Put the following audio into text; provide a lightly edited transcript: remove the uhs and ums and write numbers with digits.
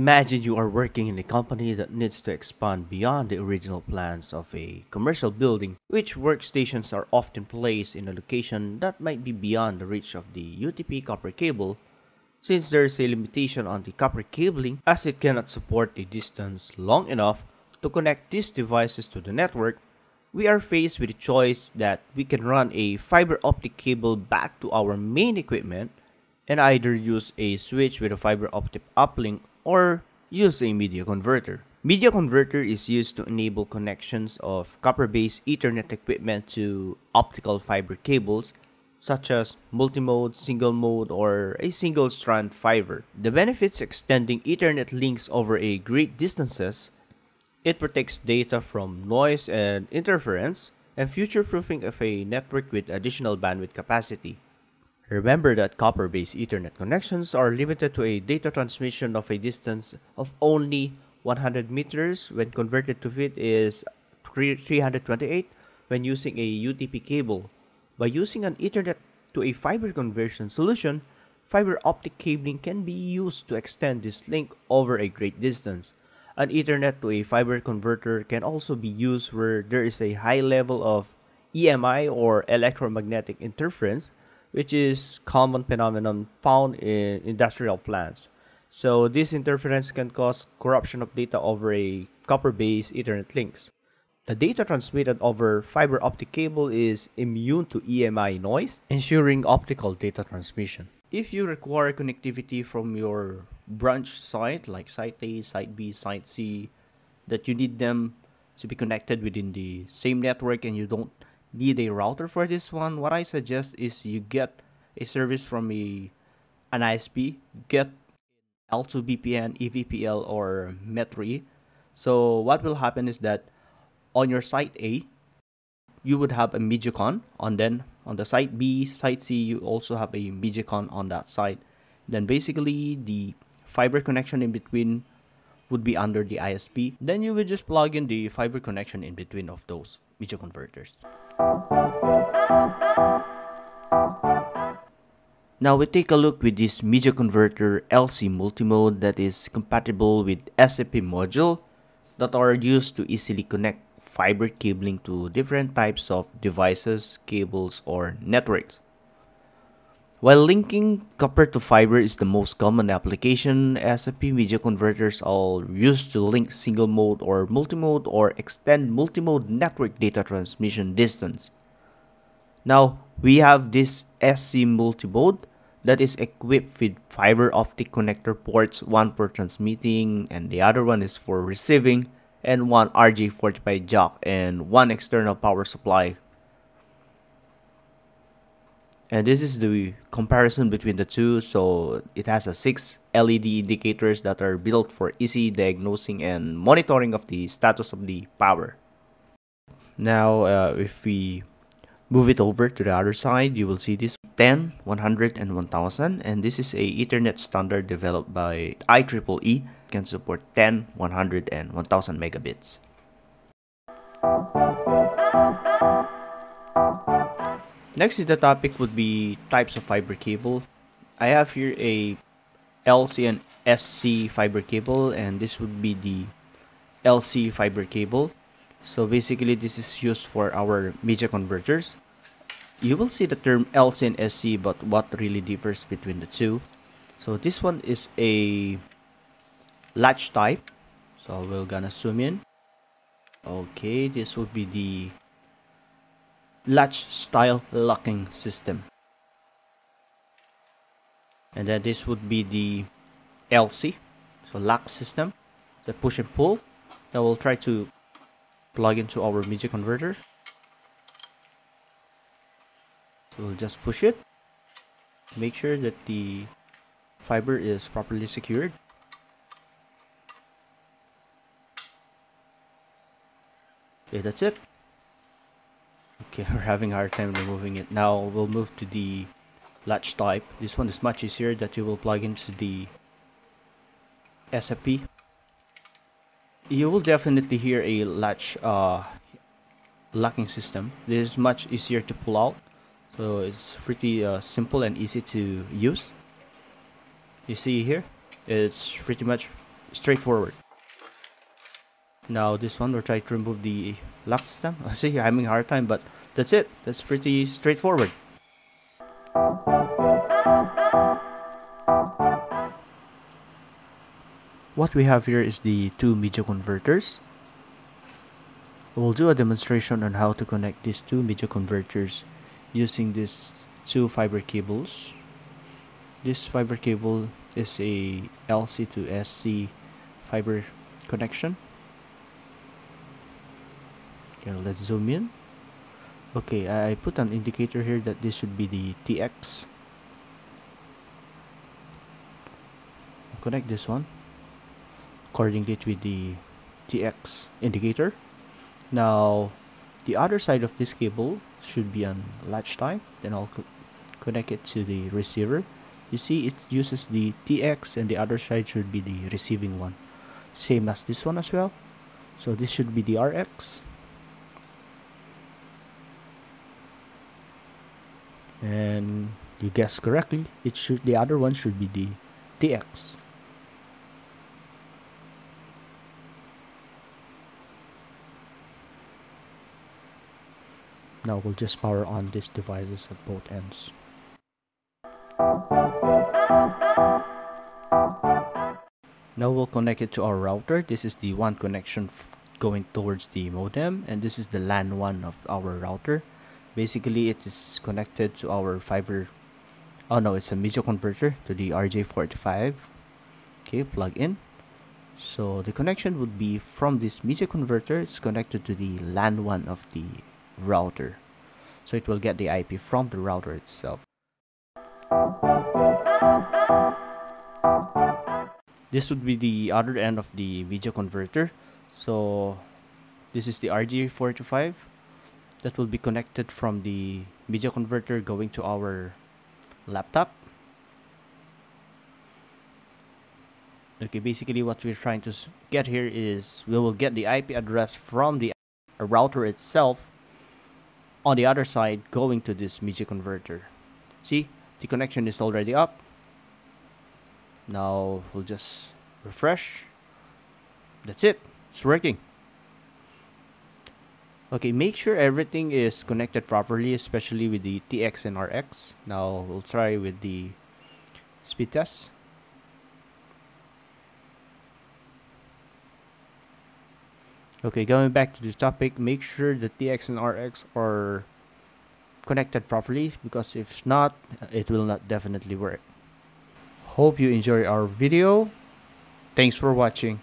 Imagine you are working in a company that needs to expand beyond the original plans of a commercial building, which workstations are often placed in a location that might be beyond the reach of the UTP copper cable, since there is a limitation on the copper cabling as it cannot support a distance long enough to connect these devices to the network. We are faced with a choice that we can run a fiber optic cable back to our main equipment and either use a switch with a fiber optic uplink or use a media converter. Media converter is used to enable connections of copper-based Ethernet equipment to optical fiber cables such as multimode, single mode, or a single strand fiber. The benefits extending Ethernet links over a great distances. It protects data from noise and interference and future-proofing of a network with additional bandwidth capacity. Remember that copper-based Ethernet connections are limited to a data transmission of a distance of only 100 meters when converted to feet is 328 when using a UTP cable. By using an Ethernet to a fiber conversion solution, fiber optic cabling can be used to extend this link over a great distance. An Ethernet to a fiber converter can also be used where there is a high level of EMI or electromagnetic interference, which is common phenomenon found in industrial plants. So this interference can cause corruption of data over a copper-based Ethernet links. The data transmitted over fiber optic cable is immune to EMI noise, ensuring optical data transmission. If you require connectivity from your branch site like site A, site B, site C, that you need them to be connected within the same network and you don't need a router for this one, what I suggest is you get a service from an ISP, get L2VPN, EVPL, or MEF. So what will happen is that on your site A, you would have a MediaCon, and then on the site B, site C, you also have a MediaCon on that side. Then basically, the fiber connection in between would be under the ISP. Then you will just plug in the fiber connection in between of those media converters. Now we take a look with this media converter LC multimode that is compatible with SFP module that are used to easily connect fiber cabling to different types of devices, cables, or networks. While linking copper to fiber is the most common application, SFP media converters are used to link single mode or multimode or extend multimode network data transmission distance. Now, we have this SC multimode that is equipped with fiber optic connector ports, one for transmitting and the other one is for receiving, and one RJ45 jack and one external power supply. And this is the comparison between the two. So it has a 6 LED indicators that are built for easy diagnosing and monitoring of the status of the power. Now if we move it over to the other side, you will see this 10, 100, and 1000. And this is a Ethernet standard developed by IEEE. It can support 10, 100, and 1000 megabits. Next is the topic would be types of fiber cable. I have here a LC and SC fiber cable, and this would be the LC fiber cable. So basically this is used for our media converters. You will see the term LC and SC, but what really differs between the two. So this one is a latch type. So we're gonna zoom in. Okay, this would be the latch style locking system, and then this would be the LC, so lock system, the push and pull. Now we'll try to plug into our media converter, so we'll just push it, make sure that the fiber is properly secured. Okay, that's it. Okay, we're having a hard time removing it. Now we'll move to the latch type. This one is much easier, that you will plug into the SFP. You will definitely hear a latch locking system. This is much easier to pull out. So it's pretty simple and easy to use. You see here, it's pretty much straightforward. Now this one, we're trying to remove the lock system. I see you're having a hard time, but that's it. That's pretty straightforward. What we have here is the two media converters. We'll do a demonstration on how to connect these two media converters using these two fiber cables. This fiber cable is a LC to SC fiber connection. Okay, let's zoom in. Okay, I put an indicator here that this should be the TX. I'll connect this one accordingly with the TX indicator. Now, the other side of this cable should be on latch type. Then I'll connect it to the receiver. You see, it uses the TX, and the other side should be the receiving one. Same as this one as well. So this should be the RX. And you guessed correctly, it should, the other one should be the TX. Now we'll just power on these devices at both ends. Now we'll connect it to our router. This is the one connection going towards the modem, and this is the LAN 1 of our router. Basically, it is connected to our fiber. Oh no, it's a media converter to the RJ45. Okay, plug in. So the connection would be from this media converter. It's connected to the LAN 1 of the router, so it will get the IP from the router itself. This would be the other end of the media converter. So this is the RJ45 that will be connected from the media converter going to our laptop. Okay, basically what we're trying to get here is we will get the IP address from the router itself on the other side going to this media converter. See, the connection is already up. Now we'll just refresh. That's it, it's working. Okay, make sure everything is connected properly, especially with the TX and RX. Now we'll try with the speed test. Okay, going back to the topic, make sure the TX and RX are connected properly, because if not, it will not definitely work. Hope you enjoy our video. Thanks for watching.